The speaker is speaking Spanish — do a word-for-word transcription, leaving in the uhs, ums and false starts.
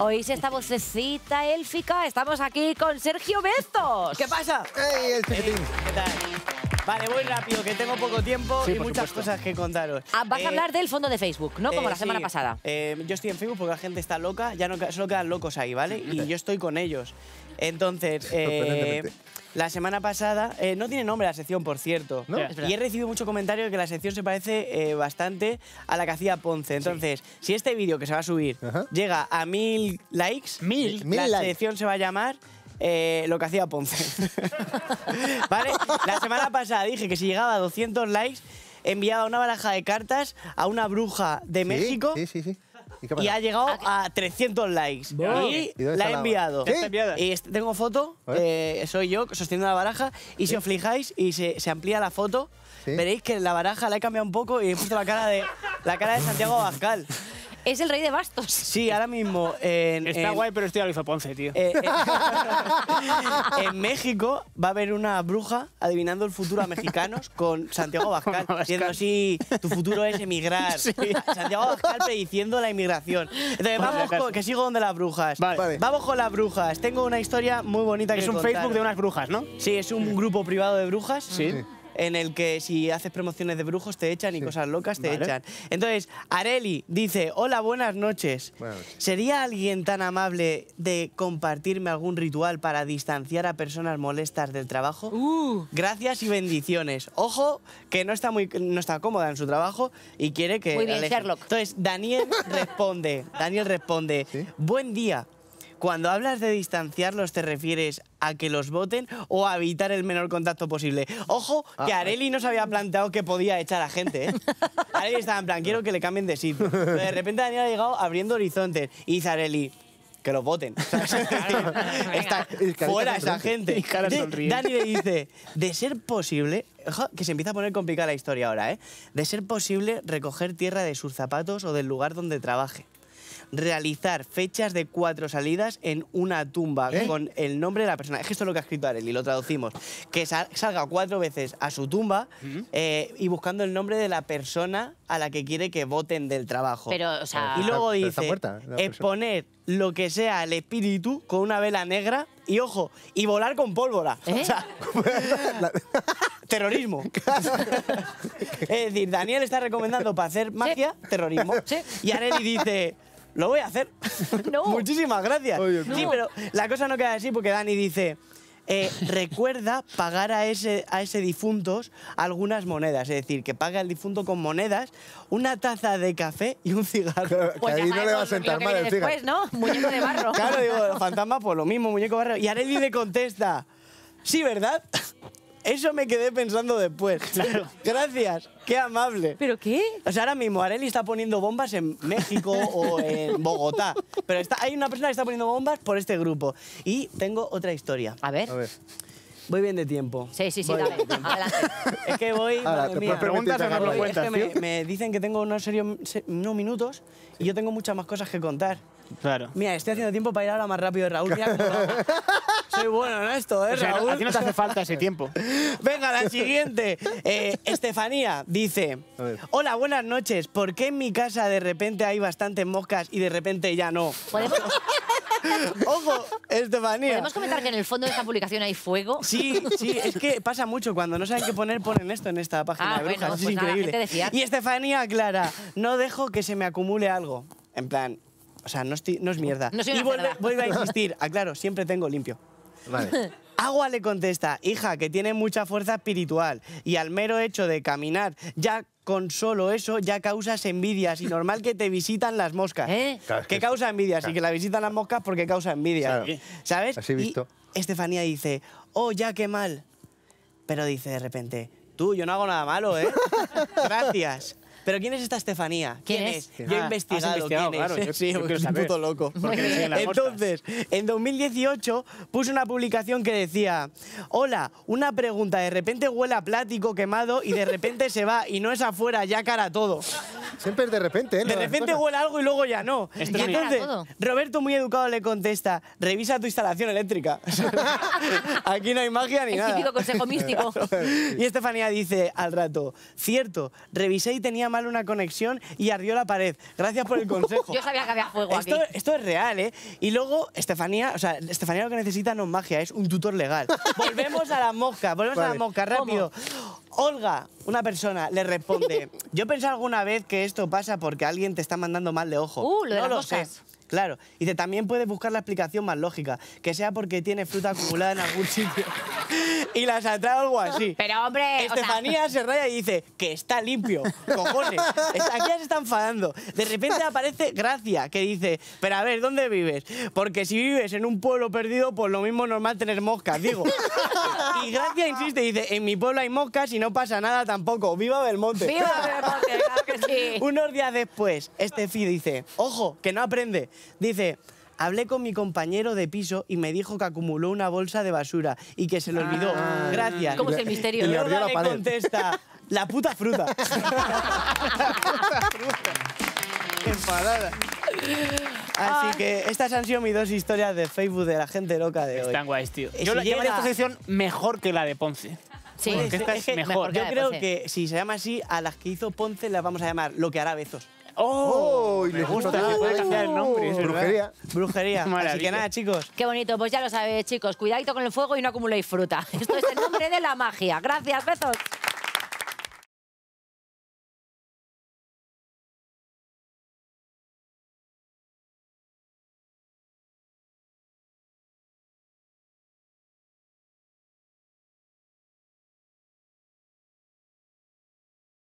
¿Oís esta vocecita élfica? Estamos aquí con Sergio Bezos. ¿Qué pasa? ¡Ey, el chiquitín! ¿Qué tal? Vale, voy rápido, que tengo poco tiempo sí, y muchas supuesto. cosas que contaros. Ah, vas eh, a hablar del fondo de Facebook, ¿no? Como eh, la semana sí. pasada. Eh, yo estoy en Facebook porque la gente está loca, ya no, solo quedan locos ahí, ¿vale? Y yo estoy con ellos. Entonces, eh, la semana pasada... Eh, no tiene nombre la sección, por cierto. ¿No? Y he recibido mucho comentario de que la sección se parece eh, bastante a la que hacía Ponce. Entonces, sí. si este vídeo que se va a subir Ajá. llega a mil likes, mil, mil la likes. sección se va a llamar... Eh, lo que hacía Ponce. ¿Vale? La semana pasada dije que si llegaba a doscientos likes, enviaba una baraja de cartas a una bruja de ¿Sí? México. Sí, sí, sí. ¿Y, y ha llegado a trescientos likes. Wow. Y, ¿Y la he enviado. ¿Sí? Y tengo foto, eh, soy yo sosteniendo la baraja. Y ¿Sí? si os fijáis y se, se amplía la foto, ¿Sí? veréis que la baraja la he cambiado un poco y he puesto la cara de, la cara de Santiago Abascal. Es el rey de bastos. Sí, ahora mismo. En, Está en, guay, pero estoy a Luis Ponce, tío. Eh, en, en México va a haber una bruja adivinando el futuro a mexicanos con Santiago Abascal, diciendo así, tu futuro es emigrar. Sí. Santiago Abascal prediciendo la inmigración. Entonces, vale, vamos con, que sigo donde las brujas. Vale. Vamos con las brujas. Tengo una historia muy bonita es que contar. Es un Facebook de unas brujas, ¿no? Sí, es un grupo privado de brujas. Sí. sí. en el que si haces promociones de brujos te echan sí. y cosas locas te vale. echan. Entonces, Areli dice, hola, buenas noches. Buenas noches. ¿Sería alguien tan amable de compartirme algún ritual para distanciar a personas molestas del trabajo? Uh. Gracias y bendiciones. Ojo, que no está, muy, no está cómoda en su trabajo y quiere que... Muy bien, aleje. Sherlock. Entonces, Daniel responde, Daniel responde, ¿Sí? buen día. Cuando hablas de distanciarlos, ¿te refieres a que los voten o a evitar el menor contacto posible? Ojo, que Areli no se había planteado que podía echar a gente, ¿eh? Areli estaba en plan, quiero que le cambien de sitio. Pero de repente Daniel ha llegado abriendo horizontes y dice Areli, que los voten. Está fuera esa gente. Dani le dice, de ser posible... Que se empieza a poner complicada la historia ahora, ¿eh? De ser posible recoger tierra de sus zapatos o del lugar donde trabaje. Realizar fechas de cuatro salidas en una tumba ¿Eh? con el nombre de la persona. Es que esto es lo que ha escrito Areli, lo traducimos. Que salga cuatro veces a su tumba ¿Mm? eh, y buscando el nombre de la persona a la que quiere que voten del trabajo. Pero, o sea, y luego dice, está muerta, exponer lo que sea al espíritu con una vela negra y, ojo, y volar con pólvora. ¿Eh? O sea, terrorismo. Es decir, Daniel está recomendando para hacer magia, ¿Sí? terrorismo. ¿Sí? Y Areli dice... Lo voy a hacer. No. Muchísimas gracias. Oye, no. Sí, pero la cosa no queda así porque Dani dice... Eh, recuerda pagar a ese, a ese difunto algunas monedas. Es decir, que paga el difunto con monedas una taza de café y un cigarro. Pues que ahí no le va a sentar mal el cigarro. Después, ¿no? Muñeco de barro. Claro, digo, los fantasmas, pues lo mismo, muñeco de barro. Y Areli le contesta... Sí, ¿verdad? Eso me quedé pensando después. Claro. Gracias, qué amable. ¿Pero qué? O sea, ahora mismo Areli está poniendo bombas en México o en Bogotá. Pero está, hay una persona que está poniendo bombas por este grupo. Y tengo otra historia. A ver. A ver. Voy bien de tiempo. Sí, sí, sí, voy dale. Adelante. Es que voy... Ahora, te puedes preguntas o no lo cuentas, es que me, me dicen que tengo unos, serios, unos minutos sí. y yo tengo muchas más cosas que contar. Claro. Mira, estoy haciendo tiempo para ir ahora más rápido, Raúl. Mira cómo lo hago. Soy bueno en esto, ¿eh, o sea, Raúl? A ti no te hace falta ese tiempo. Venga, la siguiente. Eh, Estefanía dice... Hola, buenas noches. ¿Por qué en mi casa de repente hay bastantes moscas y de repente ya no? ¿Podemos? Ojo, Estefanía. ¿Podemos comentar que en el fondo de esta publicación hay fuego? Sí, sí, es que pasa mucho. Cuando no saben qué poner, ponen esto en esta página ah, de brujas. Bueno, es pues increíble. Nada, y Estefanía aclara, no dejo que se me acumule algo. En plan... O sea, no, estoy, no es mierda. No y vuelve, vuelve a insistir. Aclaro, siempre tengo limpio. Vale. Agua le contesta, hija, que tiene mucha fuerza espiritual y al mero hecho de caminar, ya con solo eso, ya causas envidias y normal que te visitan las moscas. ¿Eh? Claro, que causa envidias claro. y que la visitan las moscas porque causa envidias. Claro. ¿Sabes? Así visto. Y Estefanía dice, oh, ya qué mal. Pero dice de repente, tú, yo no hago nada malo, ¿eh? Gracias. ¿Pero quién es esta Estefanía? ¿Quién, ¿Quién es? es? Yo he investigado, ah, investigado quién claro, es. Yo, sí, yo es un puto loco. Entonces, en dos mil dieciocho puse una publicación que decía hola, una pregunta, de repente huele a plástico quemado y de repente se va y no es afuera, ya cara todo. Siempre de repente, ¿eh? De repente huele algo y luego ya no. Y entonces, Roberto, muy educado, le contesta, revisa tu instalación eléctrica. Aquí no hay magia ni El nada. El típico consejo místico. Y Estefanía dice al rato, cierto, revisé y tenía más mal una conexión y ardió la pared. Gracias por el consejo. Yo sabía que había fuego esto, aquí. Esto es real, ¿eh? Y luego, Estefanía, o sea, Estefanía lo que necesita no es magia, es un tutor legal. Volvemos a la mosca, volvemos vale. a la mosca, rápido. ¿Cómo? Olga, una persona, le responde, yo he pensado alguna vez que esto pasa porque alguien te está mandando mal de ojo. Uh, lo de no las lo moscas. Sé. Claro. Y te, también puedes buscar la explicación más lógica, que sea porque tiene fruta acumulada en algún sitio y las atrae algo así. Pero, hombre... Estefanía o sea... se raya y dice que está limpio. Cojones, aquí ya se está enfadando. De repente aparece Gracia, que dice, pero a ver, ¿dónde vives? Porque si vives en un pueblo perdido, pues lo mismo es normal tener moscas, digo. Y Gracia insiste y dice, en mi pueblo hay moscas y no pasa nada tampoco. ¡Viva Belmonte! ¡Viva Belmonte, claro que sí! Unos días después, Estefi dice, ojo, que no aprende. Dice, hablé con mi compañero de piso y me dijo que acumuló una bolsa de basura y que se lo olvidó. Ah, Gracias. ¿Cómo es el misterio? Y, y le abrió la pared. Contesta, la puta fruta. La puta fruta. Enfadada. Así Ay. que estas han sido mis dos historias de Facebook de la gente loca de hoy. Están guays, tío. Yo si la llevo llega... esta sección mejor que la de Ponce. Sí, porque esta es mejor. mejor Yo creo Ponce. que si se llama así, a las que hizo Ponce las vamos a llamar lo que hará Bezos. ¡Oh! oh y me gusta, gusta. Oh, puede cambiar el nombre. ¿Es brujería? Brujería. Maravilla. Así que nada, chicos. Qué bonito. Pues ya lo sabéis, chicos. Cuidadito con el fuego y no acumuléis fruta. Esto es el nombre de la magia. Gracias, Bezos.